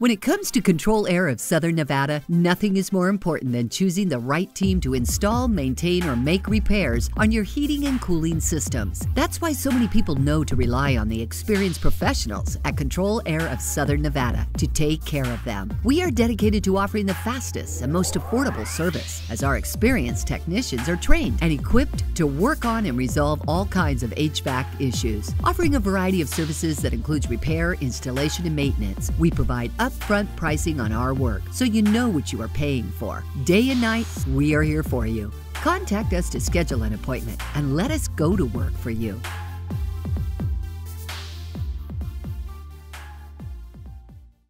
When it comes to Control Air of Southern Nevada, nothing is more important than choosing the right team to install, maintain, or make repairs on your heating and cooling systems. That's why so many people know to rely on the experienced professionals at Control Air of Southern Nevada to take care of them. We are dedicated to offering the fastest and most affordable service, as our experienced technicians are trained and equipped to work on and resolve all kinds of HVAC issues. Offering a variety of services that includes repair, installation, and maintenance, we provide upfront pricing on our work, so you know what you are paying for. Day and night, we are here for you. Contact us to schedule an appointment and let us go to work for you.